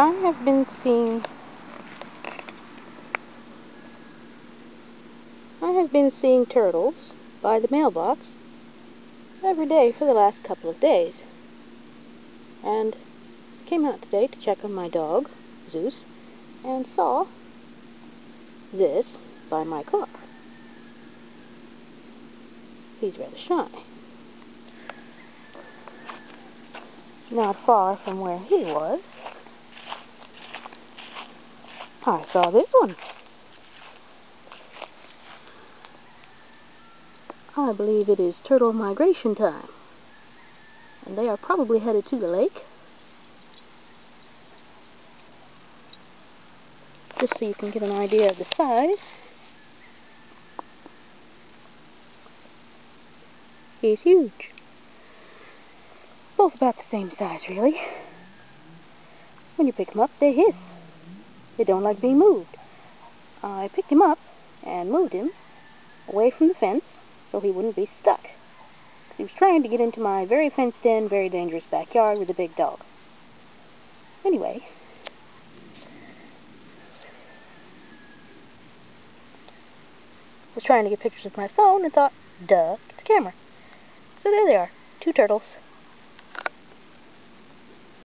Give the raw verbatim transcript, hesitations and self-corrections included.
I have been seeing I have been seeing turtles by the mailbox every day for the last couple of days, and came out today to check on my dog, Zeus, and saw this by my car. He's rather shy. Not far from where he was, I saw this one. I believe it is turtle migration time, and they are probably headed to the lake. Just so you can get an idea of the size. He's huge. Both about the same size, really. When you pick them up, they hiss. They don't like being moved. I picked him up and moved him away from the fence so he wouldn't be stuck. He was trying to get into my very fenced-in, very dangerous backyard with a big dog. Anyway, I was trying to get pictures with my phone and thought, duh, it's a camera. So there they are, two turtles.